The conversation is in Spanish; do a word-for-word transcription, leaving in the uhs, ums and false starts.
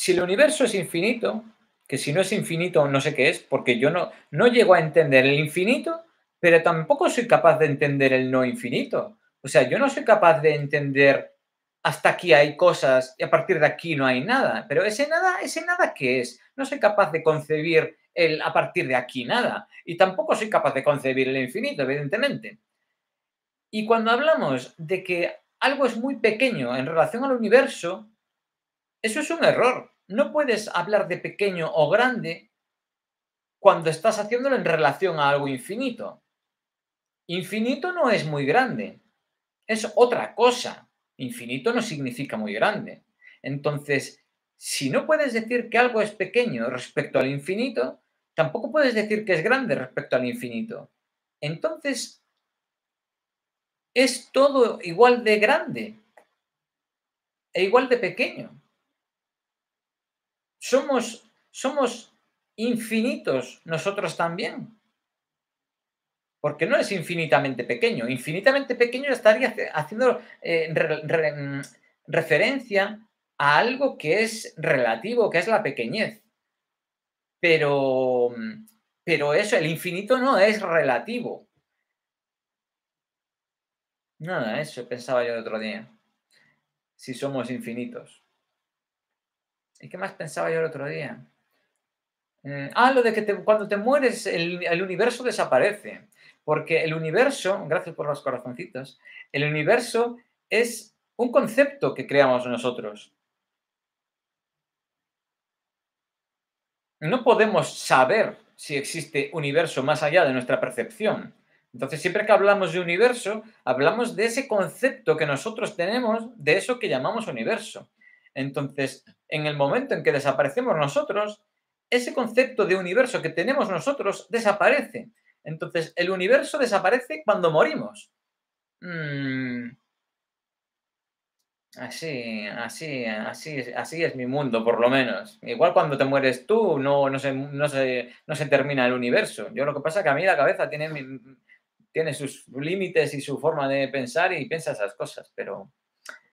si el universo es infinito, que si no es infinito no sé qué es, porque yo no, no llego a entender el infinito, pero tampoco soy capaz de entender el no infinito. O sea, yo no soy capaz de entender hasta aquí hay cosas y a partir de aquí no hay nada. Pero ese nada, ese nada ¿qué es? No soy capaz de concebir el a partir de aquí nada. Y tampoco soy capaz de concebir el infinito, evidentemente. Y cuando hablamos de que algo es muy pequeño en relación al universo, eso es un error. No puedes hablar de pequeño o grande cuando estás haciéndolo en relación a algo infinito. Infinito no es muy grande, es otra cosa. Infinito no significa muy grande. Entonces, si no puedes decir que algo es pequeño respecto al infinito, tampoco puedes decir que es grande respecto al infinito. Entonces, es todo igual de grande e igual de pequeño. Somos, somos infinitos nosotros también. Porque no es infinitamente pequeño. Infinitamente pequeño estaría haciendo eh, re, re, referencia a algo que es relativo, que es la pequeñez. Pero, pero eso, el infinito no es relativo. Nada, eso pensaba yo el otro día. Si somos infinitos. ¿Y qué más pensaba yo el otro día? Eh, ah, lo de que te, cuando te mueres el, el universo desaparece. Porque el universo, gracias por los corazoncitos, el universo es un concepto que creamos nosotros. No podemos saber si existe universo más allá de nuestra percepción. Entonces, siempre que hablamos de universo, hablamos de ese concepto que nosotros tenemos, de eso que llamamos universo. Entonces, en el momento en que desaparecemos nosotros, ese concepto de universo que tenemos nosotros desaparece. Entonces, el universo desaparece cuando morimos. Mm. Así, así, así, así es mi mundo, por lo menos. Igual cuando te mueres tú, no, no, se, no, se, no se termina el universo. Yo lo que pasa es que a mí la cabeza tiene, tiene sus límites y su forma de pensar y piensa esas cosas, pero...